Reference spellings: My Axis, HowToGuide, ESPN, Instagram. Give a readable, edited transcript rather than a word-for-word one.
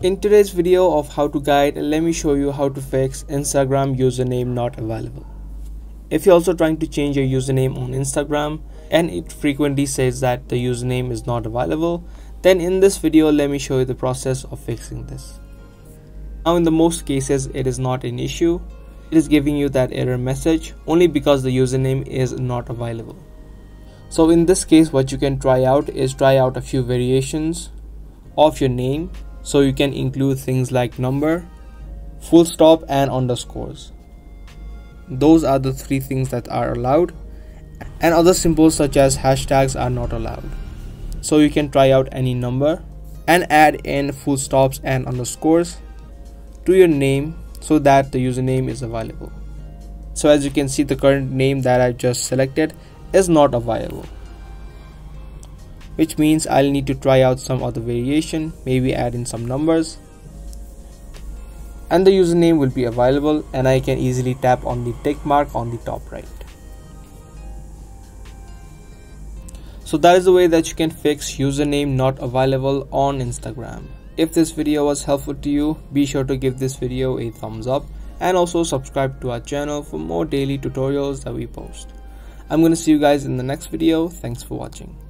In today's video of How to Guide, let me show you how to fix Instagram username not available. If you're also trying to change your username on Instagram and it frequently says that the username is not available, then in this video let me show you the process of fixing this. Now in the most cases it is not an issue. It is giving you that error message only because the username is not available. So in this case what you can try out is a few variations of your name. So you can include things like number, full stop and underscores. Those are the three things that are allowed, and other symbols such as hashtags are not allowed. So you can try out any number and add in full stops and underscores to your name so that the username is available. So as you can see, the current name that I just selected is not available, which means I'll need to try out some other variation, maybe add in some numbers, and the username will be available and I can easily tap on the tick mark on the top right. So that is the way that you can fix username not available on Instagram. If this video was helpful to you, be sure to give this video a thumbs up and also subscribe to our channel for more daily tutorials that we post. I'm going to see you guys in the next video. Thanks for watching.